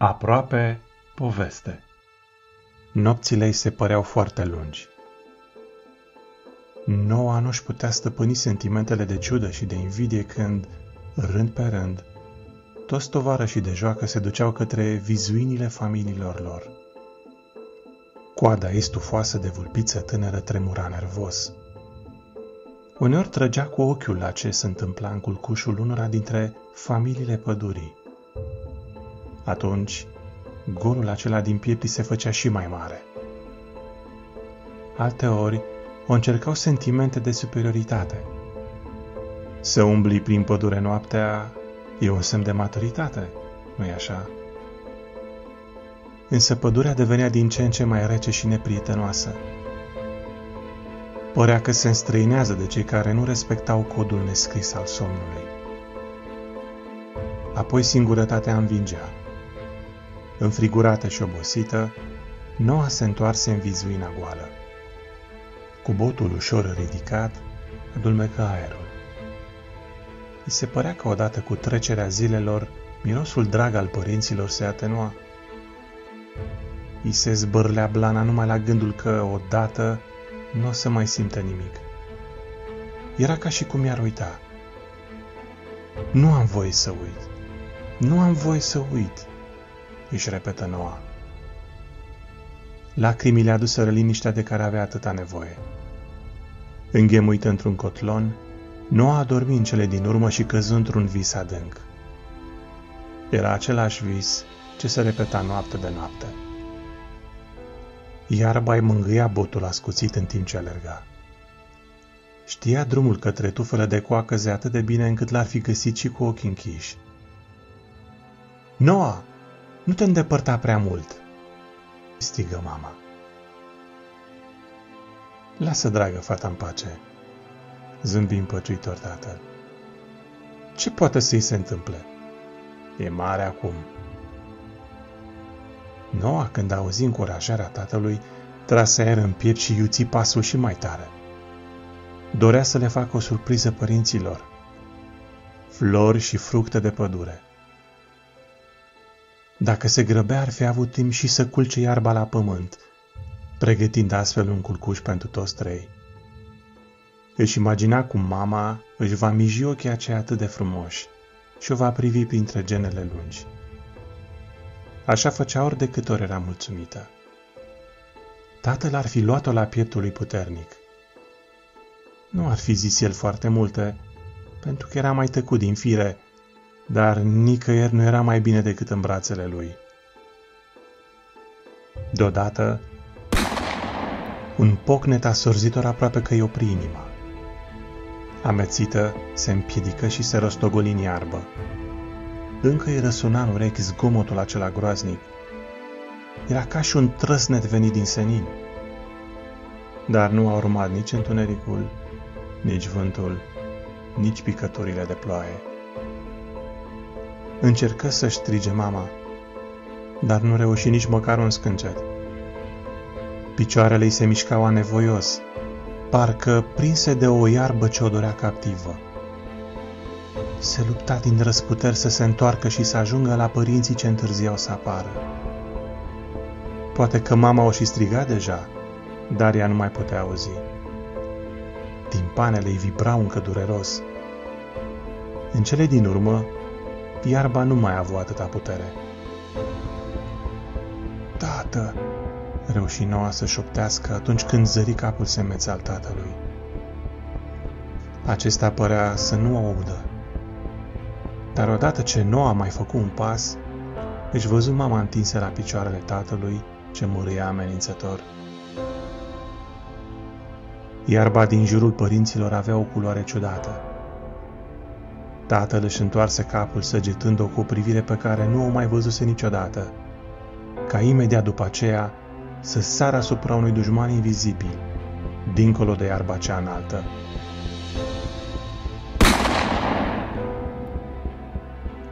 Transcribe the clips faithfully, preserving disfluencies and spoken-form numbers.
Aproape poveste. Nopțile îi se păreau foarte lungi. Noa nu-și putea stăpâni sentimentele de ciudă și de invidie când, rând pe rând, toți tovarășii de joacă se duceau către vizuinile familiilor lor. Coada ei stufoasă de vulpiță tânără tremura nervos. Uneori trăgea cu ochiul la ce se întâmpla în culcușul unora dintre familiile pădurii. Atunci, golul acela din piept îi se făcea și mai mare. Alteori, o încercau sentimente de superioritate. Să umbli prin pădure noaptea e un semn de maturitate, nu-i așa? Însă pădurea devenea din ce în ce mai rece și neprietenoasă. Părea că se înstrăinează de cei care nu respectau codul nescris al somnului. Apoi singurătatea învingea. Înfrigurată și obosită, Noa se întoarse în vizuina goală. Cu botul ușor ridicat, adulmecă aerul. I se părea că odată cu trecerea zilelor, mirosul drag al părinților se atenua. I se zbârlea blana numai la gândul că odată nu o să mai simtă nimic. Era ca și cum i-ar uita. Nu am voie să uit. Nu am voie să uit, își repetă Noa. Lacrimile le aduseră liniștea de care avea atâta nevoie. Înghemuită într-un cotlon, Noa a dormit în cele din urmă și căzu într-un vis adânc. Era același vis ce se repeta noapte de noapte. Iarba îi mângâia botul ascuțit în timp ce alerga. Știa drumul către tufele de coacăze atât de bine încât l-ar fi găsit și cu ochii închiși. Noa, nu te îndepărta prea mult, strigă mama. Lasă, dragă, fata în pace, zâmbi împăciuitor tatăl. Ce poate să-i se întâmple? E mare acum. Noa, când auzi încurajarea tatălui, trase aer în piept și iuți pasul și mai tare. Dorea să le facă o surpriză părinților. Flori și fructe de pădure. Dacă se grăbea, ar fi avut timp și să culce iarba la pământ, pregătind astfel un culcuș pentru toți trei. Își imagina cum mama își va miji ochii aceia atât de frumoși și o va privi printre genele lungi. Așa făcea ori de câte ori era mulțumită. Tatăl ar fi luat-o la pieptul lui puternic. Nu ar fi zis el foarte multe, pentru că era mai tăcut din fire, dar nicăieri nu era mai bine decât în brațele lui. Deodată, un pocnet asorzitor aproape că îi opri inima. Amețită, se împiedică și se rostogoli în iarbă. Încă îi răsuna în urechi zgomotul acela groaznic. Era ca și un trăsnet venit din senin. Dar nu a urmat nici întunericul, nici vântul, nici picăturile de ploaie. Încercă să-și strige mama, dar nu reuși nici măcar un scâncet. Picioarele îi se mișcau anevoios, parcă prinse de o iarbă ce o dorea captivă. Se lupta din răzputeri să se întoarcă și să ajungă la părinții ce întârziau să apară. Poate că mama o și striga deja, dar ea nu mai putea auzi. Timpanele îi vibrau încă dureros. În cele din urmă, iarba nu mai avea atâta putere. Tată, reuși Noa să șoptească atunci când zări capul semeț al tatălui. Acesta părea să nu o audă. Dar odată ce Noa mai făcu un pas, își văzu mama întinsă la picioarele tatălui, ce mârâia amenințător. Iarba din jurul părinților avea o culoare ciudată. Tatăl își întoarse capul, săgetând-o cu o privire pe care nu o mai văzuse niciodată, ca imediat după aceea să sară asupra unui dușman invizibil, dincolo de iarba cea înaltă.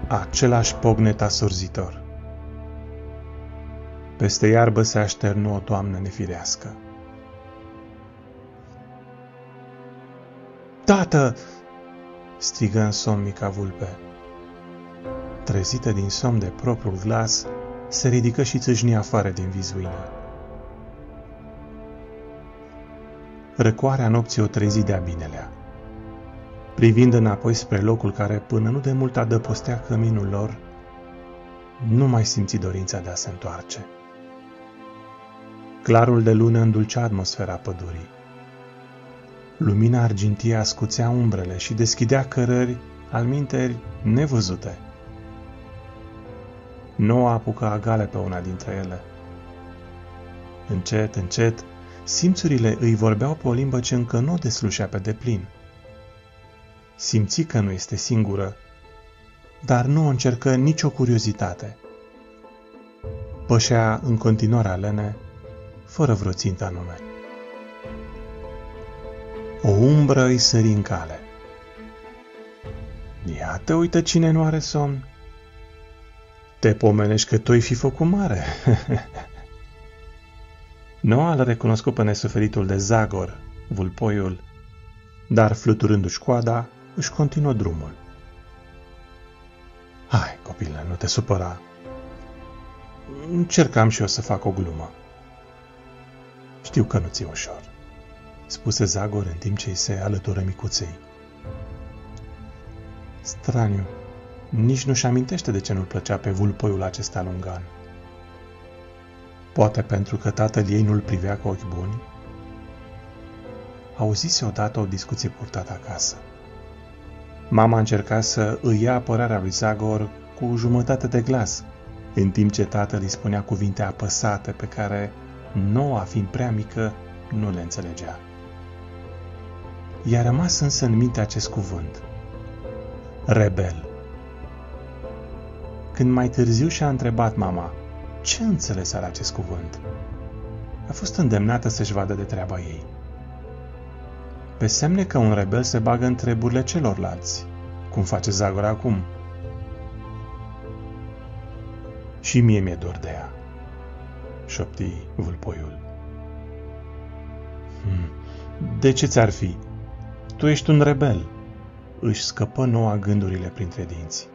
Același pocnet asurzitor. Peste iarbă se așternu o toamnă nefirească. Tată! Strigă în somn mica vulpe. Trezită din somn de propriul glas, se ridică și țâșni afară din vizuină. Răcoarea nopții o trezi de-a binelea. Privind înapoi spre locul care până nu de mult adăpostea căminul lor, nu mai simți dorința de a se întoarce. Clarul de lună îndulcea atmosfera pădurii. Lumina argintie ascuțea umbrele și deschidea cărări alminteri nevăzute. Noa apucă agale pe una dintre ele. Încet, încet, simțurile îi vorbeau pe o limbă ce încă nu o deslușea pe deplin. Simți că nu este singură, dar nu o încercă nicio curiozitate. Pășea în continuare alene, fără vreo țintă anume. O umbră îi sări în cale. Iată, uită cine nu are somn. Te pomenești că tu-i fi făcut mare. Noa l-a recunoscut pe nesuferitul de Zagor, vulpoiul, dar fluturându-și coada, își continuă drumul. Hai, copilă, nu te supăra. Încercam și eu să fac o glumă. Știu că nu ți-e ușor, spuse Zagor în timp ce îi se alătură micuței. Straniu, nici nu-și amintește de ce nu-l plăcea pe vulpoiul acesta lungan. Poate pentru că tatăl ei nu-l privea cu ochi buni? Auzise odată o discuție purtată acasă. Mama încerca să îi ia apărarea lui Zagor cu jumătate de glas, în timp ce tatăl îi spunea cuvinte apăsate pe care Noa, fiind prea mică, nu le înțelegea. I-a rămas însă în minte acest cuvânt. Rebel. Când mai târziu și-a întrebat mama ce înțelesea la acest cuvânt, a fost îndemnată să-și vadă de treaba ei. Pe semne că un rebel se bagă în treburile celorlalți, cum face Zagor acum. Și mie mi-e dor de ea, șopti vulpoiul. Hm, de ce ți-ar fi? Tu ești un rebel. Își scăpă Noa gândurile printre dinți.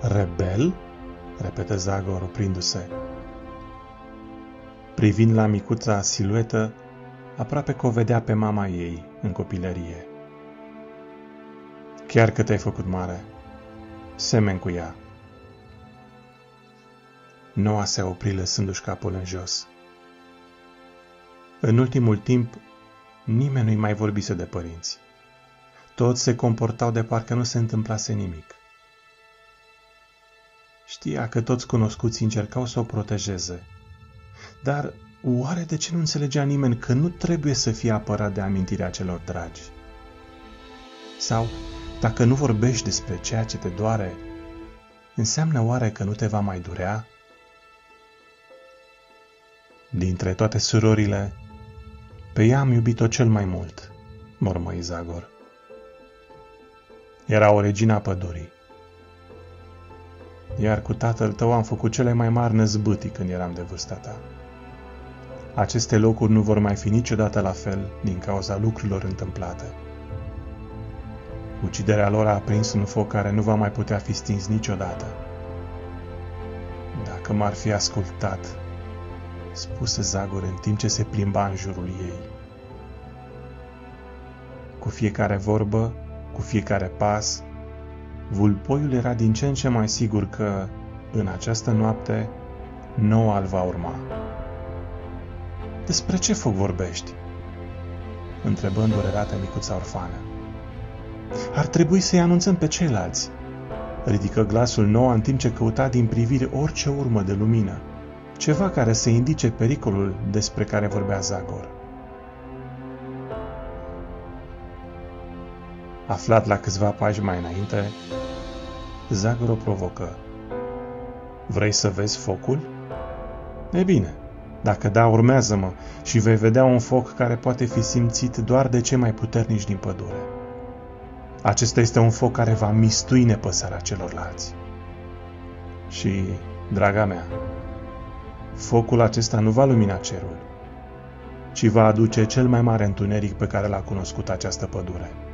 Rebel? Repetă Zagor, oprindu-se. Privind la micuța siluetă, aproape că o vedea pe mama ei în copilărie. Chiar că te-ai făcut mare, semeni cu ea. Noa se opri lăsându-și capul în jos. În ultimul timp, nimeni nu-i mai vorbise de părinți. Toți se comportau de parcă nu se întâmplase nimic. Știa că toți cunoscuții încercau să o protejeze, dar oare de ce nu înțelegea nimeni că nu trebuie să fie apărat de amintirea celor dragi? Sau, dacă nu vorbești despre ceea ce te doare, înseamnă oare că nu te va mai durea? Dintre toate surorile, pe ea am iubit-o cel mai mult, mormăi Zagor. Era o regină a pădurii. Iar cu tatăl tău am făcut cele mai mari năzbâtii când eram de vârsta ta. Aceste locuri nu vor mai fi niciodată la fel din cauza lucrurilor întâmplate. Uciderea lor a aprins un foc care nu va mai putea fi stins niciodată. Dacă m-ar fi ascultat, spuse Zagor în timp ce se plimba în jurul ei. Cu fiecare vorbă, cu fiecare pas, vulpoiul era din ce în ce mai sigur că, în această noapte, Noa îl va urma. Despre ce foc vorbești? Întrebă îndurerată micuța orfană. Ar trebui să-i anunțăm pe ceilalți. Ridică glasul Noa în timp ce căuta din privire orice urmă de lumină, ceva care să indice pericolul despre care vorbea Zagor. Aflat la câțiva pași mai înainte, Zagor o provocă. Vrei să vezi focul? E bine, dacă da, urmează-mă și vei vedea un foc care poate fi simțit doar de cei mai puternici din pădure. Acesta este un foc care va mistui nepăsarea celorlalți. Și, draga mea, focul acesta nu va lumina cerul, ci va aduce cel mai mare întuneric pe care l-a cunoscut această pădure.